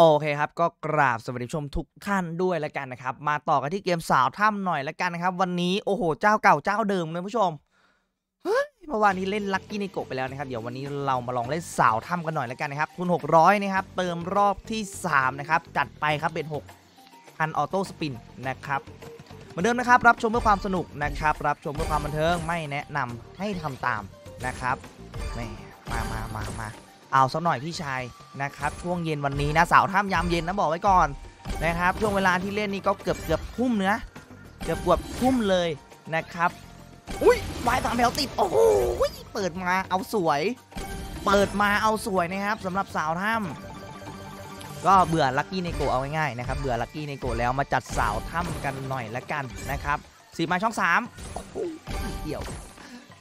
โอเคครับก็กราบสวัสดีชมทุกท่านด้วยแล้วกันนะครับมาต่อกันที่เกมสาวถ้ำหน่อยแล้วกันนะครับวันนี้โอ้โหเจ้าเก่าเจ้าเดิมเลยผู้ชมเมื่อวานนี้เล่นลัคกี้ในโกะไปแล้วนะครับเดี๋ยววันนี้เรามาลองเล่นสาวถ้ำกันหน่อยแล้วกันนะครับคูณ600นะครับเติมรอบที่3นะครับจัดไปครับเป็น6,000ออโต้สปินนะครับเหมือนเดิมนะครับรับชมเพื่อความสนุกนะครับรับชมเพื่อความบันเทิงไม่แนะนำให้ทำตามนะครับมาเอาสักหน่อยพี่ชายนะครับช่วงเย็นวันนี้นะสาวถ้ำยามเย็นนะบอกไว้ก่อนนะครับช่วงเวลาที่เล่นนี่ก็เกือบทุ่มเนื้อเกือบทุ่มเลยนะครับอุ้ยวายสามแถวติดโอ้โหเปิดมาเอาสวยเปิดมาเอาสวยนะครับสำหรับสาวถ้ำก็เบื่อลัคกี้ในโกะเอาง่ายๆนะครับเบื่อลัคกี้ในโกะแล้วมาจัดสาวถ้ำกันหน่อยละกันนะครับสีมาช่อง3โอ้โหเกี่ยว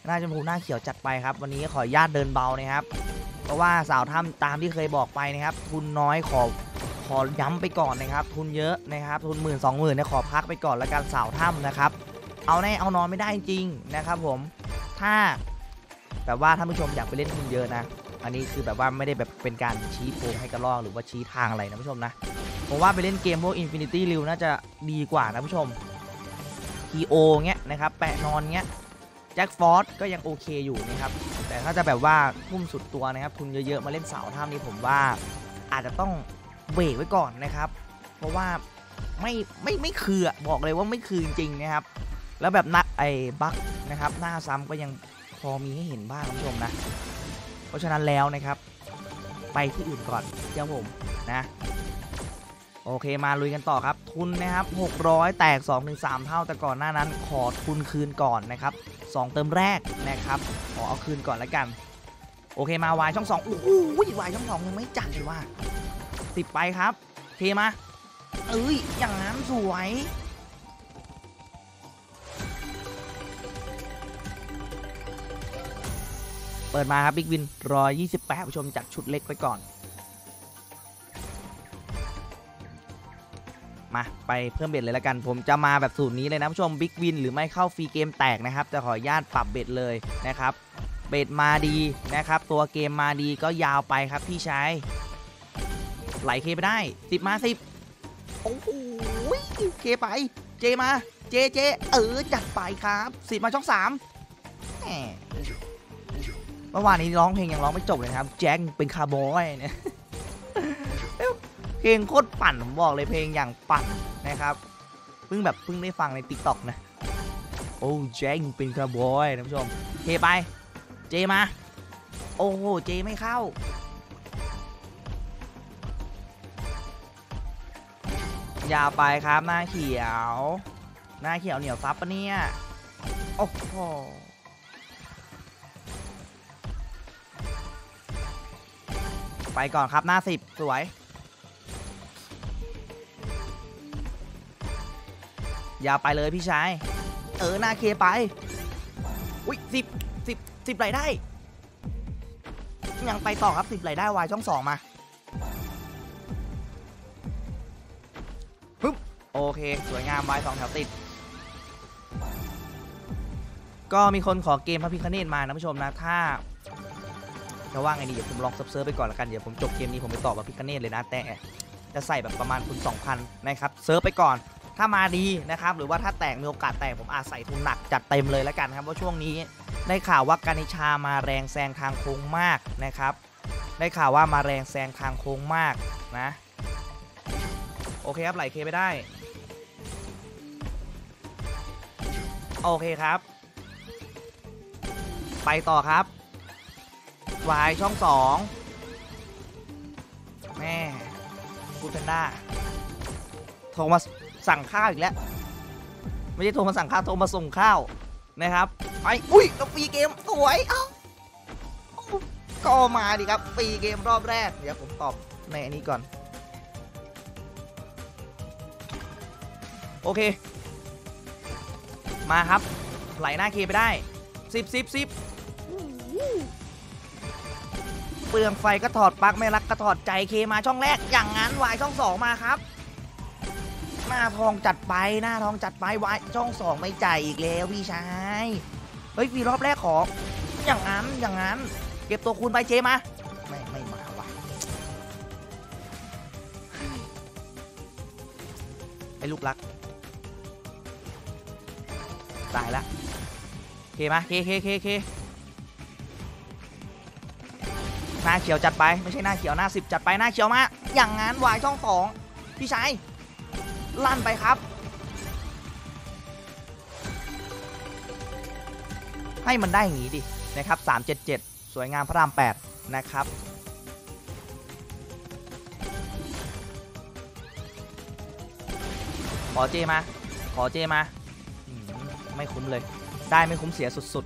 หน้าชมพูหน้าเขียวจัดไปครับวันนี้ขออนุญาตเดินเบานะครับเพราะว่าสาวถ้ำตามที่เคยบอกไปนะครับทุนน้อยขอย้ำไปก่อนนะครับทุนเยอะนะครับทุน10,000 20,000เนี่ยขอพักไปก่อนแล้วกันสาวถ้ำนะครับเอาแน่เอานอนไม่ได้จริงนะครับผมถ้าแบบว่าท่านผู้ชมอยากไปเล่นทุนเยอะนะอันนี้คือแบบว่าไม่ได้แบบเป็นการชี้โพงให้กระลอกหรือว่าชี้ทางอะไรนะผู้ชมนะผมว่าไปเล่นเกมพวก Infinity Rill น่าจะดีกว่านะผู้ชม T.O เงี้ยนะครับแปะนอนเงี้ยแจ็คฟอร์ดก็ยังโอเคอยู่นะครับแต่ถ้าจะแบบว่าทุ่มสุดตัวนะครับทุนเยอะๆมาเล่นสาวถ้ำนี้ผมว่าอาจจะต้องเบรกไว้ก่อนนะครับเพราะว่าไม่คือบอกเลยว่าไม่คือจริงๆนะครับแล้วแบบนักไอ้บั๊กนะครับหน้าซ้ำก็ยังพอมีให้เห็นบ้างคุณผู้ชมนะเพราะฉะนั้นแล้วนะครับไปที่อื่นก่อนเจ้าผมนะโอเคมาลุยกันต่อครับทุนนะครับ600แตก 2-3 เท่าแต่ก่อนหน้านั้นขอทุนคืนก่อนนะครับ2เติมแรกนะครับขอเอาคืนก่อนแล้วกันโอเคมาวายช่อง2โอ้โหวายช่อง2ยังไม่จัดเลยว่าติดไปครับเทมาเอ้ยอย่างนั้นสวยเปิดมาครับบิ๊กวิน128ผู้ชมจัดชุดเล็กไว้ก่อนมาไปเพิ่มเบ็ดเลยละกันผมจะมาแบบสูตรนี้เลยนะผู้ชมบิ๊กวินหรือไม่เข้าฟรีเกมแตกนะครับจะขออนุญาตปรับเบ็ดเลยนะครับเบ็ดมาดีนะครับตัวเกมมาดีก็ยาวไปครับพี่ชายไหลเคไปได้10มา10โอ้โหเคไปเจมาเจจัดไปครับ10มาช่อง3แหมเมื่อวานนี้ร้องเพลงยังร้องไม่จบเลยครับแจ็คเป็นคาร์บอยเนี่ยเพลงโคตรปั่นผมบอกเลยเพลงอย่างปั่นนะครับเพิ่งได้ฟังใน TikTok นะโอ้แจ็คเป็นคาร์บอยนะผู้ชมเทไปเจมาโอ้โหเจไม่เข้าอย่าไปครับหน้าเขียวเหนียวซับปะเนี่ยโอ้โหไปก่อนครับหน้า10สวยอย่าไปเลยพี่ชายหน้าเคไปอุ้ย10ไหลได้ยังไปต่อครับ10ไหลได้วายช่อง2มาปึ๊บโอเคสวยงามวาย2แถวติดก็มีคนขอเกมพระพิฆเนศมานะผู้ชมนะถ้าจะว่าไงดีเดี๋ยวผมลองเซิร์ฟไปก่อนละกันเดี๋ยวผมจบเกมนี้ผมไปต่อพระพิฆเนศเลยนะแต่จะใส่แบบประมาณคูณ 2,000 นะครับเซิร์ฟไปก่อนถ้ามาดีนะครับหรือว่าถ้าแตกมีโอกาสแตกผมอาศัยทุนหนักจัดเต็มเลยแล้วกันครับว่าช่วงนี้ได้ข่าวว่าการิชามาแรงแซงทางโค้งมากนะครับได้ข่าวว่ามาแรงแซงทางโค้งมากนะโอเคครับไหลเคไปได้โอเคครับไปต่อครับวายช่อง2แม่กูแพนด้าโทมัสสั่งข้าวอีกแล้วไม่ได้โทรมาสั่งข้าวโทรมาส่งข้าวนะครับไปอุ้ยก็ฟรีเกมสวยเอ้าก็มาดิครับฟรีเกมรอบแรกเดี๋ยวผมตอบในอันนี้ก่อนโอเคมาครับไหลหน้าเคไปได้10เปลืองไฟก็ถอดปลั๊กไม่รักก็ถอดใจเคมาช่องแรกอย่างนั้นวายช่อง2มาครับหน้าทองจัดไปไว้ช่อง2ไม่จ่ายอีกแล้วพี่ชายเฮ้ยฟีรอบแรกขออย่างนั้นเก็บตัวคูณไปเจมาไม่มาวะ ลูกรักตายละเคมาเคหน้าเขียวจัดไปไม่ใช่หน้าเขียวหน้า10จัดไปหน้าเขียวมาอย่างงั้นวายช่อง2พี่ชายลั่นไปครับให้มันได้อย่างนี้ดินะครับ377สวยงามพระราม8นะครับขอเจมาไม่คุ้มเลยได้ไม่คุ้มเสียสุด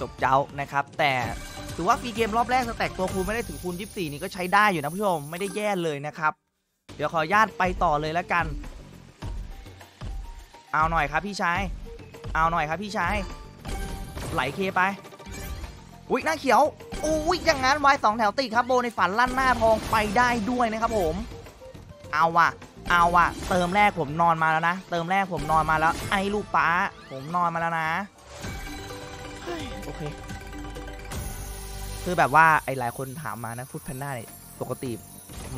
ๆจบเจ้านะครับแต่ถือว่าฟรีเกมรอบแรกสแต็กตัวคูณไม่ได้ถึงคูณ24นี่ก็ใช้ได้อยู่นะผู้ชมไม่ได้แย่เลยนะครับเดี๋ยวขออนุญาตไปต่อเลยแล้วกันเอาหน่อยครับพี่ชายไหลเคไปอุ๊ยหน้าเขียวอุ๊ยอย่างงั้นวายสองแถวติดครับโบในฝันลั่นหน้าทองไปได้ด้วยนะครับผมเอาว่ะเติมแรกผมนอนมาแล้วนะไอ้ลูกป้าผมนอนมาแล้วนะโอเคคือแบบว่าไอ้หลายคนถามมานะฟุตแพนด้าเนี่ยปกติ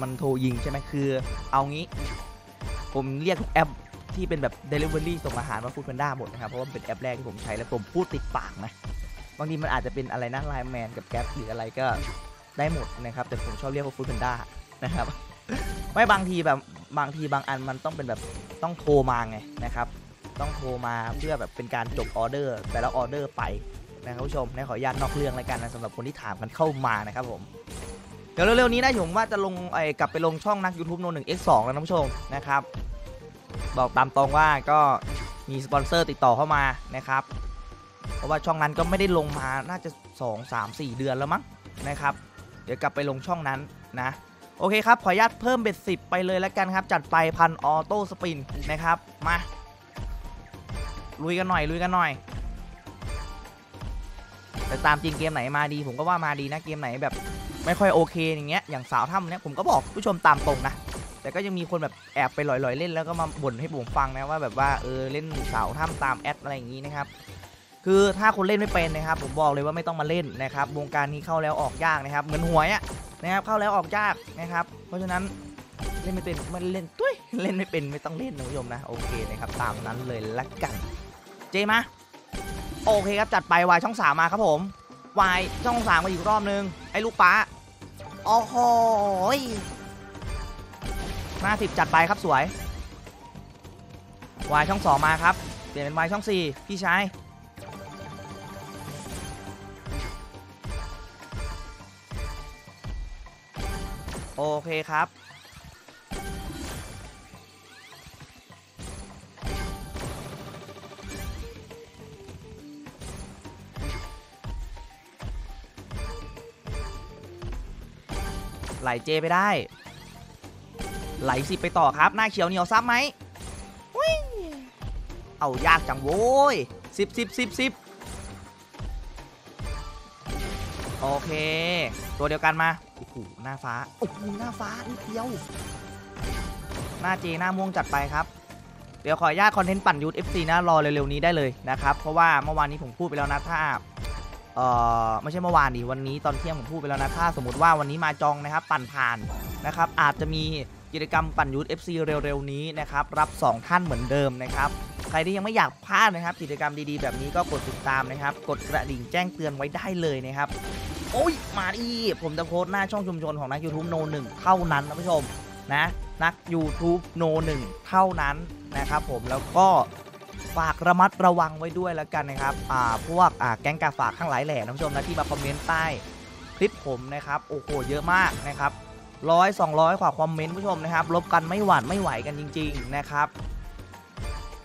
มันโทรยิงใช่ไหมคือเอางี้ผมเรียกทุกแอปที่เป็นแบบ Delivery ส่งอาหารมาฟู้ดแพนด้าหมดนะครับเพราะว่าเป็นแอปแรกที่ผมใช้แล้วผมพูดติดปากนะบางทีมันอาจจะเป็นอะไรนะไลน์แมนกับแก๊ปหรืออะไรก็ได้หมดนะครับแต่ผมชอบเรียกว่าฟู้ดแพนด้านะครับไม่บางอันมันต้องเป็นแบบต้องโทรมาไงนะครับต้องโทรมาเพื่อแบบเป็นการจบออเดอร์แต่ละออเดอร์ไปนะครับผู้ชมนะขออนุญาตนอกเรื่องรายการนะสำหรับคนที่ถามกันเข้ามานะครับผมเดี๋ยวเร็วๆนี้นะผมว่าจะลงกลับไปลงช่องนัก YouTube โน 1x2 แล้วนะผู้ชมนะครับบอกตามตรงว่าก็มีสปอนเซอร์ติดต่อเข้ามานะครับเพราะว่าช่องนั้นก็ไม่ได้ลงมาน่าจะ 2-3-4 เดือนแล้วมั้งนะครับเดี๋ยวกลับไปลงช่องนั้นนะโอเคครับขออนุญาตเพิ่มเบ็ด10ไปเลยแล้วกันครับจัดไปพันออโต้สปินนะครับมาลุยกันหน่อยแต่ตามจริงเกมไหนมาดีผมก็ว่ามาดีนะเกมไหนแบบไม่ค่อยโอเคอย่างเงี้ยอย่างสาวถ้ำเนี้ยผมก็บอกผู้ชมตามตรงนะแต่ก็ยังมีคนแบบแอบไปลอยๆเล่นแล้วก็มาบ่นให้ผมฟังนะว่าแบบว่าเล่นสาวถ้ำตามแอดอะไรอย่างงี้นะครับคือถ้าคนเล่นไม่เป็นนะครับผมบอกเลยว่าไม่ต้องมาเล่นนะครับวงการนี้เข้าแล้วออกยากนะครับเหมือนหวยอะนะครับเข้าแล้วออกยากนะครับเพราะฉะนั้นเล่นไม่เป็นมันเล่นตุ้ยเล่นไม่เป็นไม่ต้องเล่นนะผู้ชมนะโอเคนะครับตามนั้นเลยละกันเจมาโอเคครับจัดไปวายช่อง3มาครับผมวายช่อง3มาอีกรอบนึงไอ้ลูกป้าโอ้โห50จัดไปครับสวยวายช่อง2มาครับเปลี่ยนเป็นวายช่อง4พี่ชายโอเคครับไหลเจไปได้ไหล10ไปต่อครับหน้าเขียวเหนียวซับไหมเอายากจังโว้ย10โอเคตัวเดียวกันมาโอ้โหหน้าฟ้าโอ้โหหน้าฟ้านิดเดียวหน้าเจหน้าม่วงจัดไปครับเดี๋ยวขออนุญาตคอนเทนต์ปั่นยูท FC นะรอเร็วๆนี้ได้เลยนะครับเพราะว่าเมื่อวานนี้ผมพูดไปแล้วนะถ้าไม่ใช่เมื่อวานดิวันนี้ตอนเที่ยงผมพูดไปแล้วนะถ้าสมมติว่าวันนี้มาจองนะครับปั่นผ่านนะครับอาจจะมีกิจกรรมปั่นยูท FC เร็วๆนี้นะครับรับ2ท่านเหมือนเดิมนะครับใครที่ยังไม่อยากพลาดนะครับกิจกรรมดีๆแบบนี้ก็กดติดตามนะครับกดกระดิ่งแจ้งเตือนไว้ได้เลยนะครับโอ้ยมาดิผมจะโพสต์หน้าช่องชุมชนของนัก YouTube โน 1 เท่านั้นนะผู้ชมนะนัก YouTube โน 1 เท่านั้นนะครับผมแล้วก็ฝากระมัดระวังไว้ด้วยแล้วกันนะครับพวกแก๊งกาฝากข้างหลายแหล่นะผู้ชมนะที่มาคอมเมนต์ใต้คลิปผมนะครับโอ้โหเยอะมากนะครับ100-200กว่าคอมเมนต์ผู้ชมนะครับลบกันไม่หวั่นไม่ไหวกันจริงๆนะครับ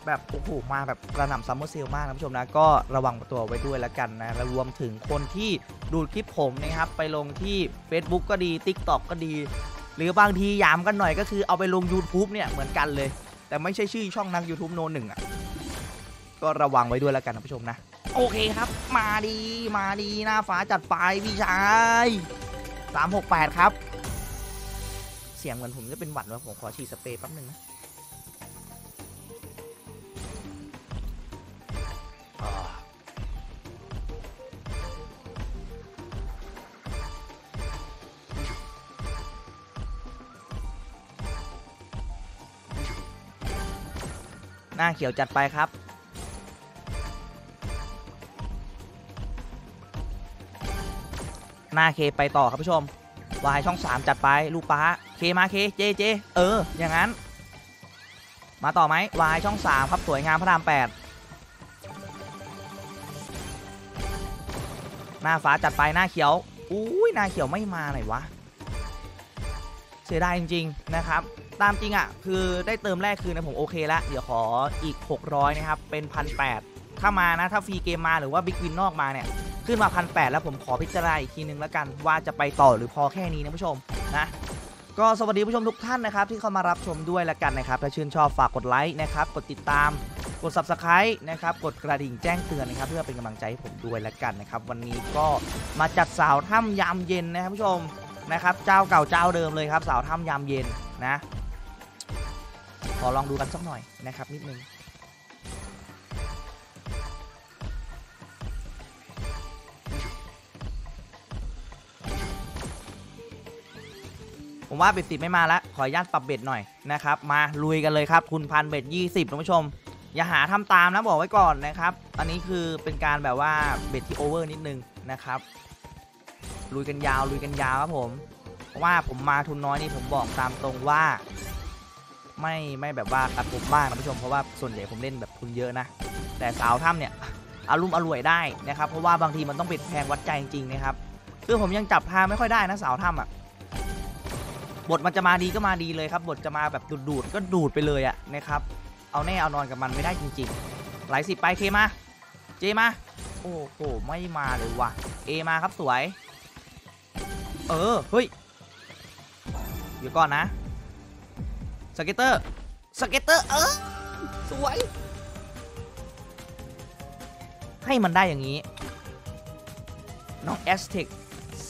แบบโอ้โหมาแบบกระหน่ำซัมเมอร์เซลมากนะผู้ชมนะก็ระวังตัวไว้ด้วยแล้วกันนะและรวมถึงคนที่ดูคลิปผมนะครับไปลงที่ Facebook ก็ดี TikTok ก็ดีหรือบางทียามกันหน่อยก็คือเอาไปลง YouTube เนี่ยเหมือนกันเลยแต่ไม่ใช่ชื่อช่องนัก YouTube โน 1 อ่ะก็ระวังไว้ด้วยแล้วกันนะผู้ชมนะโอเคครับมาดีหน้าฟ้าจัดไปพี่ชาย368ครับเสียงเหมือนผมจะเป็นหวัดว่าผมขอฉีดสเปรย์แป๊บนึงนะ หน้าเขียวจัดไปครับหน้าเคไปต่อครับผู้ชมวายช่อง3จัดไปลูกป้าเคมาเคเจเจเอออย่างนั้นมาต่อไหมวายช่อง3ครับสวยงามพระราม8หน้าฟ้าจัดไปหน้าเขียวอุ้ยหน้าเขียวไม่มาไหนวะเสียดายจริงๆนะครับตามจริงอ่ะคือได้เติมแรกคือนะผมโอเคแล้วเดี๋ยวขออีก600นะครับเป็น 1,800 ถ้ามานะถ้าฟรีเกมมาหรือว่าบิ๊กวินนอกมาเนี่ยขึ้นมา 1,800 แล้วผมขอพิจารณาอีกทีนึงแล้วกันว่าจะไปต่อหรือพอแค่นี้นะผู้ชมนะก็สวัสดีผู้ชมทุกท่านนะครับที่เข้ามารับชมด้วยละกันนะครับถ้าชื่นชอบฝากกดไลค์นะครับกดติดตามกด Subscribe นะครับกดกระดิ่งแจ้งเตือนนะครับเพื่อเป็นกำลังใจให้ผมด้วยละกันนะครับวันนี้ก็มาจัดสาวถ้ำยามเย็นนะครับผู้ชมนะครับเจ้าเก่าเจ้าเดิมเลยครับสาวถ้ำยามเย็นนะขอลองดูกันสักหน่อยนะครับนิดนึงผมว่าเบ็ด10ไม่มาแล้วขออนุญาตปรับเบ็ดหน่อยนะครับมาลุยกันเลยครับคุณพันเบ็ด20ท่านผู้ชมอย่าหาทำตามนะบอกไว้ก่อนนะครับอันนี้คือเป็นการแบบว่าเบ็ดที่โอเวอร์นิดนึงนะครับลุยกันยาวลุยกันยาวครับผมเพราะว่าผมมาทุนน้อยนี่ผมบอกตามตรงว่าไม่แบบว่าตัดผมบ้างนะผู้ชมเพราะว่าส่วนใหญ่ผมเล่นแบบทุนเยอะนะแต่สาวถ้ำเนี่ยอารมณ์อร่วยได้นะครับเพราะว่าบางทีมันต้องเบ็ดแพงวัดใจจริงๆนะครับคือผมยังจับทางไม่ค่อยได้นะสาวถ้ำอ่ะบทมันจะมาดีก็มาดีเลยครับบทจะมาแบบดูดก็ดูดไปเลยอะนะครับเอาแน่เอานอนกับมันไม่ได้จริงๆหลายสิบไปเคมาเจมาโอ้โหไม่มาเลยว่ะเอมาครับสวยเออเฮ้ยเดี๋ยวก่อนนะสเก็ตเตอร์สเก็ตเตอร์เออสวยให้มันได้อย่างนี้น้องแอสเท็ก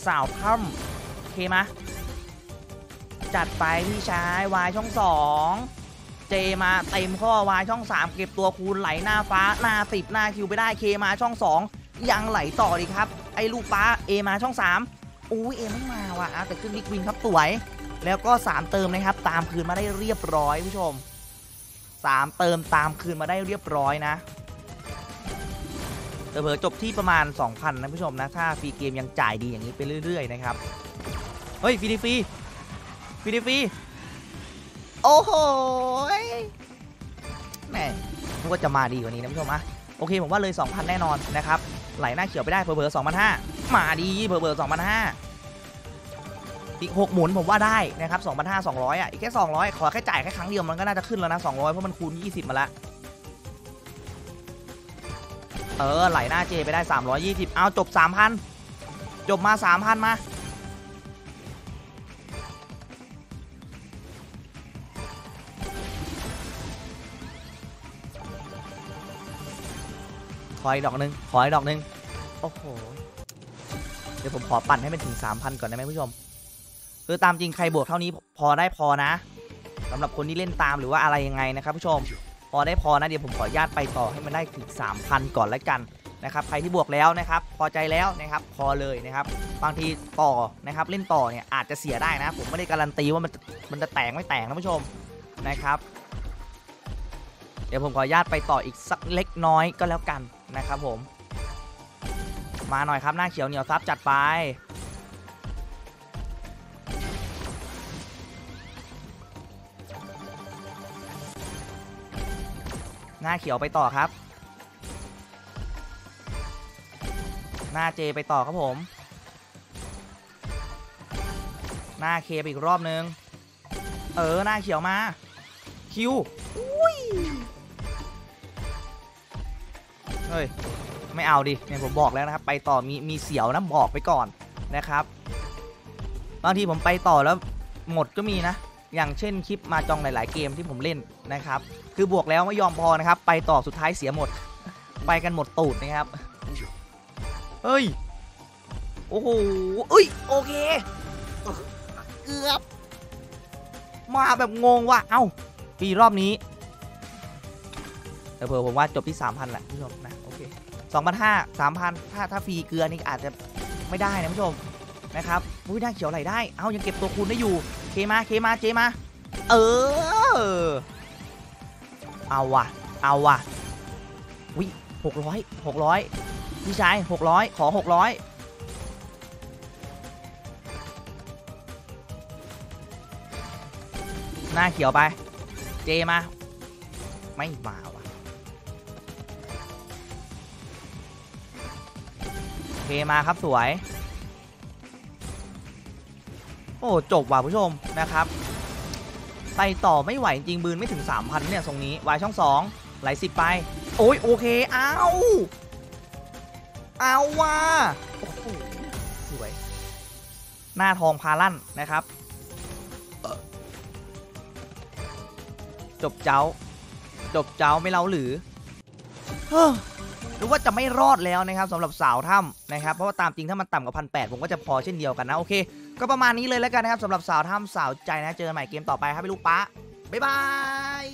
สาวถ้ำเคมาจัดไปพี่ชายวายช่อง2เจมาเต็มข้อวายช่อง3เก็บตัวคูณไหลหน้าฟ้าหน้า10หน้าคิวไปได้เคมาช่อง2ยังไหลต่อดีครับไอ้ลูกป้าเอมาช่อง3อุ้ยเอไม่มาว่ะแต่ขึ้นบิ๊กวินครับสวยแล้วก็3เติมนะครับตามคืนมาได้เรียบร้อยผู้ชม3เติมตามคืนมาได้เรียบร้อยนะเผลอจบที่ประมาณ 2,000 นะผู้ชมนะถ้าฟรีเกมยังจ่ายดีอย่างนี้ไปเรื่อยๆนะครับเฮ้ยฟรีโอ้โหแหมนึกว่าจะมาดีกว่านี้นะผู้ชมอะโอเคผมว่าเลย 2,000 แน่นอนนะครับไหลหน้าเขียวไปได้เผลอ 2,500 มาดีเผลอ 2,500 อีก6หมุนผมว่าได้นะครับ 2,500 200 อ่ะอีกแค่200ขอแค่จ่ายแค่ครั้งเดียวมันก็น่าจะขึ้นแล้วนะ200เพราะมันคูณ20มาละไหลหน้าเจไปได้320เอาจบ 3,000 จบมา 3,000 มาขออีกดอกหนึ่งโอ้โหเดี๋ยวผมขอปั่นให้มันถึง 3,000 ก่อนได้ไหมผู้ชมคือตามจริงใครบวกเท่านี้พอได้พอนะสำหรับคนที่เล่นตามหรือว่าอะไรยังไงนะครับผู้ชมพอได้พอนะเดี๋ยวผมขออนุญาตไปต่อให้มันได้ถึง 3,000 ก่อนแล้วกันนะครับใครที่บวกแล้วนะครับพอใจแล้วนะครับพอเลยนะครับบางทีต่อนะครับเล่นต่อเนี่ยอาจจะเสียได้นะผมไม่ได้การันตีว่ามันจะแตกไม่แตกนะผู้ชมนะครับเดี๋ยวผมขออนุญาตไปต่ออีกสักเล็กน้อยก็แล้วกันนะครับผมมาหน่อยครับหน้าเขียวเหนียวซับจัดไปหน้าเขียวไปต่อครับหน้าเจไปต่อครับผมหน้าเคไปอีกรอบนึงหน้าเขียวมาคิวเฮ้ยไม่เอาดิเนี่ยผมบอกแล้วนะครับไปต่อมีเสียวนะบอกไปก่อนนะครับบางทีผมไปต่อแล้วหมดก็มีนะอย่างเช่นคลิปมาจองหลายๆเกมที่ผมเล่นนะครับคือบวกแล้วไม่ยอมพอนะครับไปต่อสุดท้ายเสียหมดไปกันหมดตูดนะครับเฮ้ยโอ้โหโอเคเกือบมาแบบงงว่ะเอาปีรอบนี้แต่เผื่อผมว่าจบที่ 3,000 แหละผู้ชมนะโอเค 2,500 3,000 ถ้าฟรีเกลือนี่อาจจะไม่ได้นะผู้ชมนะครับอุ้ยหน้าเขียวไหลได้เอายังเก็บตัวคูณได้อยู่เคมาเจมาเอาว่ะ เอาว่ะวิ600พี่ชาย600ขอ600หน้าเขียวไปเจมาไม่มาว่ะเจมาครับสวยโอ้จบว่ะผู้ชมนะครับไปต่อไม่ไหวจริงบืนไม่ถึง 3,000 เนี่ยทรงนี้วายช่อง2ไหล10ไปโอ้ยโอเคเอาว่ะโอ้โหสวยหน้าทองพาลั่นนะครับจบเจ้าไม่เล่าหรือหรือว่าจะไม่รอดแล้วนะครับสำหรับสาวถ้ำนะครับเพราะว่าตามจริงถ้ามันต่ำกว่า1,800ผมก็จะพอเช่นเดียวกันนะโอเคก็ประมาณนี้เลยแล้วกันนะครับสำหรับสาวถ้ำสาวใจนะเจอกันใหม่เกมต่อไปครับพี่ลูกป๊าบ๊ายบาย